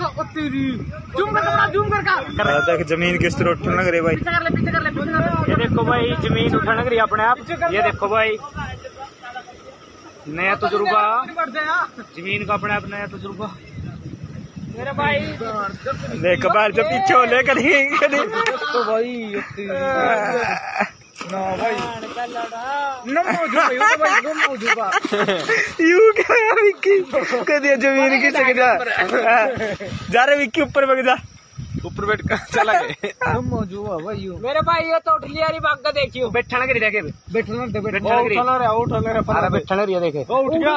देख जमीन किस तरह उठने लग रही भाई, ये देखो भाई जमीन उठने लग रही अपने आप। ये देखो भाई नया तजुर्बा, जमीन का अपने आप नया तजुर्बा मेरे भाई। देख कबार जो पीछे हो ले तो भाई ना भाई यू क्या विक्की कह जमीन की सकता जा रहे विक्की ऊपर बैठ जा, ऊपर बैठ कर चला गए मेरे भाई। ये तो उठली यारी बाग का देखियो, बैठना करी देखे बैठना करिए देखे उठ गया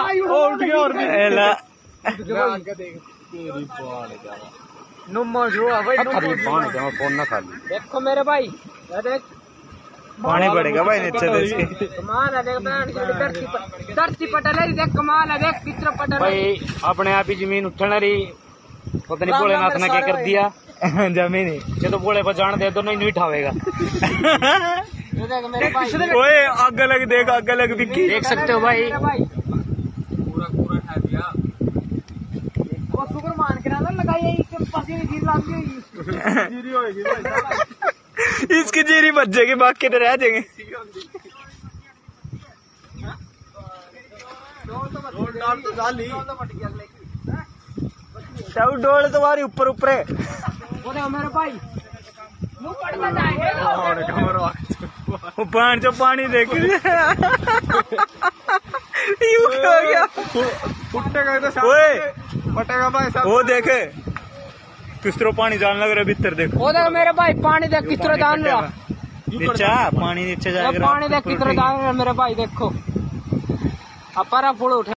फोन ना खाली। देखो मेरे भाई पानी पड़ेगा भाई नीचे इसके। कमाल है देख धरती पटल, देख कमाल है देख कितना पटल भाई अपने आप ही जमीन उठने रही। पता नहीं भोलेनाथ ने क्या कर दिया जमीन ये तो भोले पर जान दे दो नहीं उठावेगा। ओए आग लग देख आग लग बिकी देख सकते हो भाई पूरा पूरा खा दिया इसकी जीरी बच जाएगी बाकी तो रह जाएंगे। डोल तो हमारी ऊपर ऊपर है मेरे भाई जो पानी देख फटेगा भाई साहब। वो देखे किस तरह पानी जान लग रहा है भीतर, देखो देख मेरे भाई पानी देख किस तरह जान रहा नीचे, पानी नीचे जाएगा पानी देख किस तरह जान रहा मेरे भाई। देखो अपारा फूल उठे।